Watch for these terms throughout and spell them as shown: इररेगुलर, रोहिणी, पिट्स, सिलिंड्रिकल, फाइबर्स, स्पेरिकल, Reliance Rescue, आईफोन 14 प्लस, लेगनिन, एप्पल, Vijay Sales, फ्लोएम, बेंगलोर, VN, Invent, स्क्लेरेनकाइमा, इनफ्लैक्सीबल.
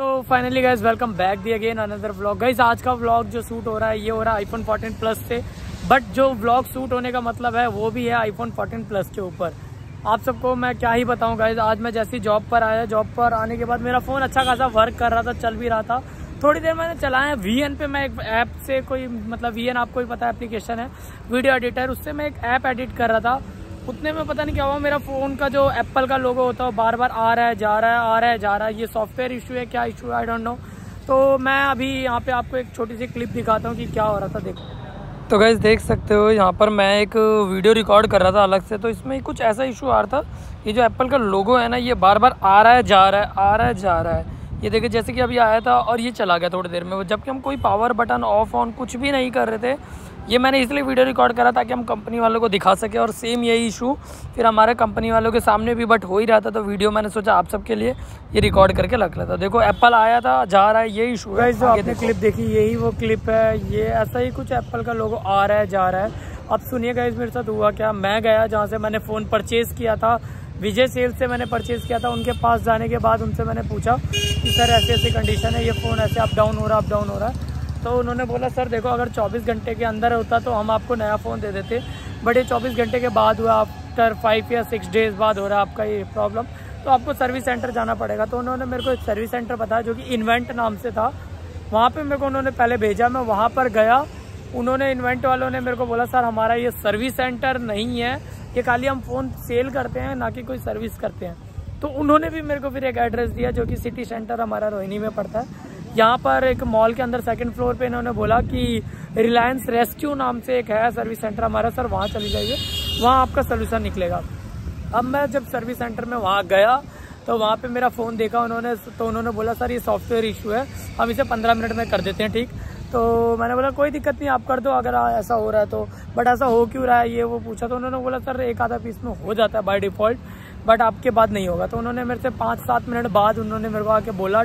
तो finally guys welcome back the again another vlog. Guys आज का व्लॉग जो शूट हो रहा है ये हो रहा है आईफोन 14 प्लस से, बट जो व्लॉग शूट होने का मतलब है वो भी है आईफोन 14 प्लस के ऊपर। आप सबको मैं क्या ही बताऊं गाइज, आज मैं जैसे ही जॉब पर आया, जॉब पर आने के बाद मेरा फ़ोन अच्छा खासा वर्क कर रहा था, चल भी रहा था। थोड़ी देर मैंने चलाया VN पे, मैं एक ऐप से कोई मतलब VN आपको ही पता है एप्लीकेशन है, वीडियो एडिटर, उससे मैं एक ऐप एडिट कर रहा था। उतने में पता नहीं क्या हुआ, मेरा फ़ोन का जो एप्पल का लोगो होता है बार बार आ रहा है जा रहा है आ रहा है जा रहा है। ये सॉफ्टवेयर इशू है, क्या इशू है आई डोंट नो। तो मैं अभी यहाँ पे आपको एक छोटी सी क्लिप दिखाता हूँ कि क्या हो रहा था। देखो तो गाइस देख सकते हो, यहाँ पर मैं एक वीडियो रिकॉर्ड कर रहा था अलग से, तो इसमें कुछ ऐसा इशू आ रहा था। ये जो एप्पल का लोगो है ना, ये बार बार आ रहा है जा रहा है आ रहा है जा रहा है। ये देखिए जैसे कि अभी आया था और ये चला गया थोड़ी देर में, जबकि हम कोई पावर बटन ऑफ ऑन कुछ भी नहीं कर रहे थे। ये मैंने इसलिए वीडियो रिकॉर्ड करा ताकि हम कंपनी वालों को दिखा सके, और सेम यही इशू फिर हमारे कंपनी वालों के सामने भी बट हो ही रहा था, तो वीडियो मैंने सोचा आप सबके लिए ये रिकॉर्ड करके रख लेता। देखो एप्पल आया था जा रहा है, ये इशू है। जो आपने क्लिप देखी यही वो क्लिप है, ये ऐसा ही कुछ एप्पल का लोगो आ रहा है जा रहा है। अब सुनिए गाइस मेरे साथ हुआ क्या। मैं गया जहाँ से मैंने फ़ोन परचेज़ किया था, विजय सेल्स से मैंने परचेज़ किया था। उनके पास जाने के बाद उनसे मैंने पूछा कि सर ऐसी ऐसी कंडीशन है, ये फ़ोन ऐसे अप डाउन हो रहा है अप डाउन हो रहा है। तो उन्होंने बोला सर देखो अगर 24 घंटे के अंदर होता तो हम आपको नया फ़ोन दे देते, बट ये 24 घंटे के बाद हुआ, आफ्टर 5 या 6 डेज़ बाद हो रहा है आपका ये प्रॉब्लम, तो आपको सर्विस सेंटर जाना पड़ेगा। तो उन्होंने मेरे को एक सर्विस सेंटर बताया जो कि इन्वेंट नाम से था, वहाँ पर मेरे को उन्होंने पहले भेजा। मैं वहाँ पर गया, उन्होंने इन्वेंट वालों ने मेरे को बोला सर हमारा ये सर्विस सेंटर नहीं है, ये खाली हम फ़ोन सेल करते हैं, ना कि कोई सर्विस करते हैं। तो उन्होंने भी मेरे को फिर एक एड्रेस दिया जो कि सिटी सेंटर हमारा रोहिणी में पड़ता है। यहाँ पर एक मॉल के अंदर सेकंड फ्लोर पे इन्होंने बोला कि रिलायंस रेस्क्यू नाम से एक है सर्विस सेंटर हमारा, सर वहाँ चले जाइए, वहाँ आपका सोल्यूशन निकलेगा। अब मैं जब सर्विस सेंटर में वहाँ गया तो वहाँ पर मेरा फ़ोन देखा उन्होंने, तो उन्होंने बोला सर ये सॉफ्टवेयर इशू है, हम इसे 15 मिनट में कर देते हैं ठीक। तो मैंने बोला कोई दिक्कत नहीं आप कर दो अगर ऐसा हो रहा है तो, बट ऐसा हो क्यों रहा है ये वो पूछा। तो उन्होंने बोला सर एक आधा पीस में हो जाता है बाय डिफ़ॉल्ट, बट आपके बाद नहीं होगा। तो उन्होंने मेरे से 5-7 मिनट बाद उन्होंने मेरे को आके बोला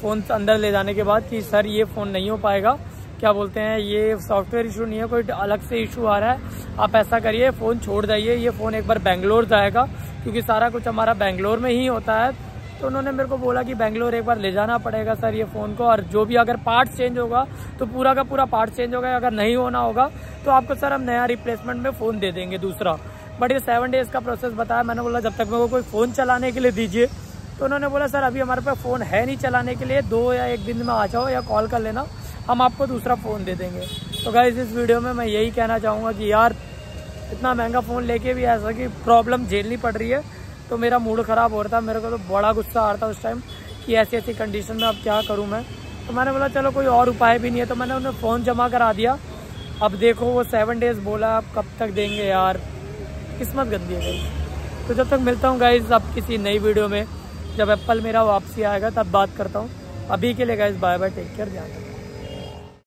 फ़ोन अंदर ले जाने के बाद कि सर ये फ़ोन नहीं हो पाएगा, क्या बोलते हैं, ये सॉफ्टवेयर इशू नहीं है, कोई अलग से इशू आ रहा है, आप ऐसा करिए फ़ोन छोड़ जाइए, ये फ़ोन एक बार बेंगलोर जाएगा क्योंकि सारा कुछ हमारा बेंगलोर में ही होता है। तो उन्होंने मेरे को बोला कि बेंगलोर एक बार ले जाना पड़ेगा सर ये फ़ोन को, और जो भी अगर पार्ट चेंज होगा तो पूरा का पूरा पार्ट चेंज होगा, अगर नहीं होना होगा तो आपको सर हम नया रिप्लेसमेंट में फ़ोन दे देंगे दूसरा, बट ये 7 डेज़ का प्रोसेस बताया। मैंने बोला जब तक मेरे को कोई फ़ोन चलाने के लिए दीजिए। तो उन्होंने बोला सर अभी हमारे पास फ़ोन है नहीं चलाने के लिए, 2 या 1 दिन में आ जाओ या कॉल कर लेना, हम आपको दूसरा फ़ोन दे देंगे। तो गाइस इस वीडियो में मैं यही कहना चाहूँगा कि यार इतना महंगा फ़ोन लेके भी ऐसा कि प्रॉब्लम झेलनी पड़ रही है, तो मेरा मूड ख़राब हो रहा था, मेरे को तो बड़ा गुस्सा आ रहा था उस टाइम कि ऐसी ऐसी कंडीशन में अब क्या करूं मैं। तो मैंने बोला चलो कोई और उपाय भी नहीं है, तो मैंने उन्हें फ़ोन जमा करा दिया। अब देखो वो 7 डेज़ बोला, अब कब तक देंगे यार, किस्मत गंदी है गई। तो जब तक मिलता हूँ गाइज़ अब किसी नई वीडियो में, जब एप्पल मेरा वापसी आएगा तब बात करता हूँ। अभी के लिए guys bye bye, take care, ध्यान रखना।